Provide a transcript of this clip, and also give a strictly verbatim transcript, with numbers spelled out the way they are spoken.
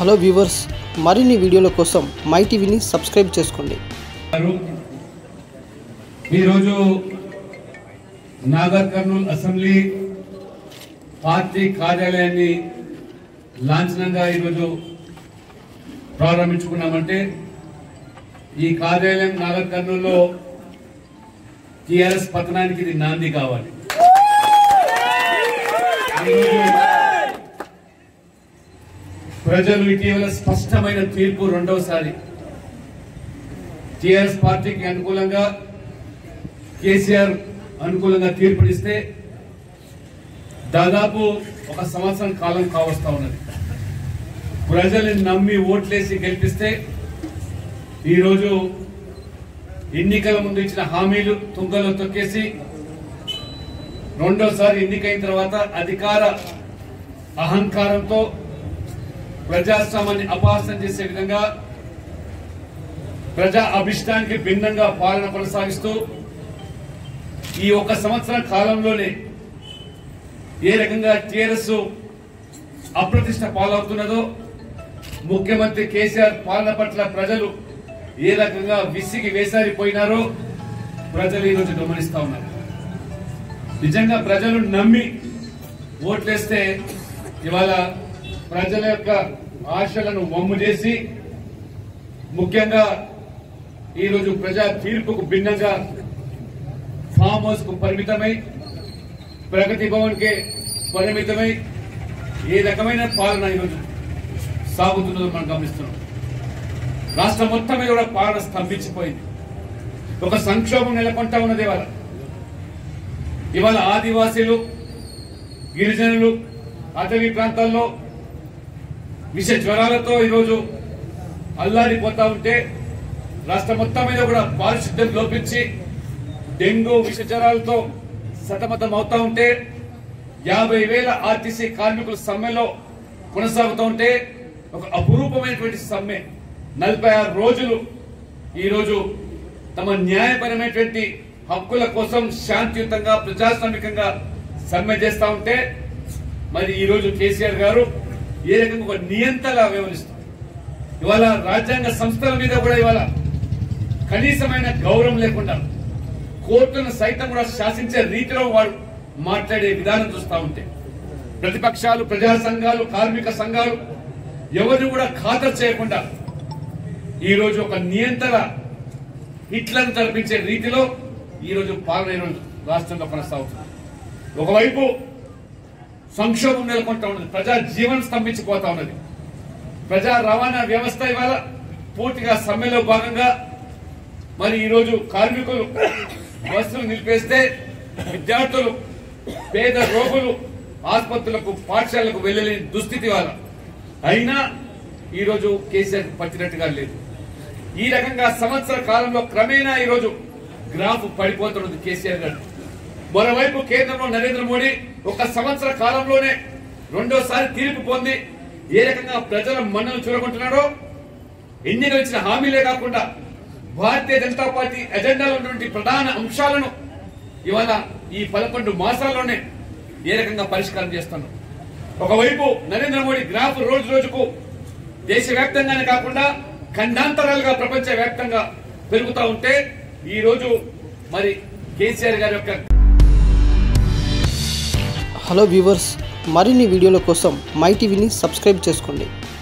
Hello viewers, మరిన్ని వీడియోల కోసం మై టీవీని సబ్స్క్రైబ్ చేసుకోండి. ఈ రోజు నాగర్కర్నూల్ అసెంబ్లీ పార్టీ కార్యాలయాన్ని లాంఛనంగా ఈ రోజు ప్రారంభించుకున్నామంటే ఈ కార్యాలయం నాగర్కర్నూల్లో టీఆర్ఎస్ పతనానికి ఇది నాంది కావాలి. ప్రజలు ఇటీవల స్పష్టమైన తీర్పు రెండోసారి టీఆర్ఎస్ పార్టీకి అనుకూలంగా కేసీఆర్ అనుకూలంగా తీర్పునిస్తే దాదాపు ఒక సంవత్సరం కాలం కావస్తా ఉన్నది. ప్రజలను నమ్మి ఓట్లేసి గెలిపిస్తే ఈరోజు ఎన్నికల ముందు ఇచ్చిన హామీలు తుంగలో తొక్కేసి రెండోసారి ఎన్నికైన తర్వాత అధికార అహంకారంతో ప్రజాస్వామ్యాన్ని అపహాస్యం చేసే విధంగా ప్రజా అభిష్టానికి భిన్నంగా పాలన కొనసాగిస్తూ ఈ ఒక సంవత్సర కాలంలోనే ఏ రకంగా టీఆర్ఎస్ అప్రతిష్ట పాలవుతున్నదో, ముఖ్యమంత్రి కేసీఆర్ పాలన పట్ల ప్రజలు ఏ రకంగా విసిగి వేసారిపోయినారో ప్రజలు ఈరోజు గమనిస్తా ఉన్నారు. నిజంగా ప్రజలు నమ్మి ఓట్లేస్తే ఇవాళ ప్రజల యొక్క ఆశలను వమ్ము చేసి ముఖ్యంగా ఈరోజు ప్రజా తీర్పుకు భిన్నంగా ఫామ్ హౌస్ కు పరిమితమై, ప్రగతి భవన్ కే పరిమితమై ఏ రకమైన పాలన ఈరోజు సాగుతున్నదో మనం గమనిస్తున్నాం. రాష్ట్రం మొత్తం మీద కూడా పాలన స్తంభించిపోయింది. ఒక సంక్షోభం నెలకొంటా ఉన్నది. ఇవాళ ఇవాళ ఆదివాసీలు, గిరిజనులు, అటవీ ప్రాంతాల్లో విష జ్వరాలతో ఈరోజు అల్లారిపోతా ఉంటే రాష్ట్రం మొత్తం మీద కూడా పారిశుద్ధ్యం లోపించి డెంగ్యూ విష జ్వరాలతో సతమతం అవుతా ఉంటే, యాభై వేల ఆర్టీసీ కార్మికుల సమ్మెలో కొనసాగుతూ ఉంటే, ఒక అపురూపమైనటువంటి సమ్మె నలభై ఆరు రోజులు ఈరోజు తమ న్యాయపరమైనటువంటి హక్కుల కోసం శాంతియుతంగా ప్రజాస్వామికంగా సమ్మె చేస్తా ఉంటే, మరి ఈరోజు కేసీఆర్ గారు ఏ రకంగా ఒక నియంతలా వ్యవహరిస్తారు. ఇవాళ రాజ్యాంగ సంస్థల మీద కూడా ఇవాళ కనీసమైన గౌరవం లేకుండా కోర్టును సైతం కూడా శాసించే రీతిలో వాడు మాట్లాడే విధానం చూస్తా ఉంటే, ప్రతిపక్షాలు, ప్రజా సంఘాలు, కార్మిక సంఘాలు ఎవరిని కూడా ఖాతరు చేయకుండా ఈరోజు ఒక నియంత్రణ హిట్లను తలపించే రీతిలో ఈరోజు పాలన రాష్ట్రంలో కొనసాగుతుంది. ఒకవైపు సంక్షోభం నెలకొంటా ఉన్నది, ప్రజా జీవనం స్తంభించిపోతా ఉన్నది. ప్రజా రవాణా వ్యవస్థ ఇవాళ పూర్తిగా సమ్మెలో భాగంగా మరి ఈరోజు కార్మికులు బస్సులు నిలిపేస్తే, విద్యార్థులు, పేద రోగులు ఆసుపత్రులకు, పాఠశాలకు వెళ్లలేని దుస్థితి వాళ్ళ అయినా ఈరోజు కేసీఆర్ పట్టినట్టుగా లేదు. ఈ రకంగా సంవత్సర కాలంలో క్రమేణా ఈరోజు గ్రాఫ్ పడిపోతున్నది కేసీఆర్ గారు. మరోవైపు కేంద్రంలో నరేంద్ర మోడీ ఒక సంవత్సర కాలంలోనే రెండోసారి తీర్పు పొంది ఏ రకంగా ప్రజల మన్నలు చూడకుంటున్నాడో, ఎన్నికలు ఇచ్చిన హామీలే కాకుండా భారతీయ జనతా పార్టీ ఎజెండాలో ఉన్నటువంటి ప్రధాన అంశాలను ఇవాళ ఈ పదకొండు మాసాల్లోనే ఏ రకంగా పరిష్కారం చేస్తున్నాం. ఒకవైపు నరేంద్ర మోడీ గ్రాఫ్ రోజు రోజుకు దేశవ్యాప్తంగానే కాకుండా ఖండాంతరాలుగా ప్రపంచ వ్యాప్తంగా పెరుగుతూ ఉంటే, ఈ రోజు మరి కేసీఆర్ గారి యొక్క. హలో వ్యూవర్స్, మరిన్ని వీడియోల కోసం మై టీవీని సబ్స్క్రైబ్ చేసుకోండి.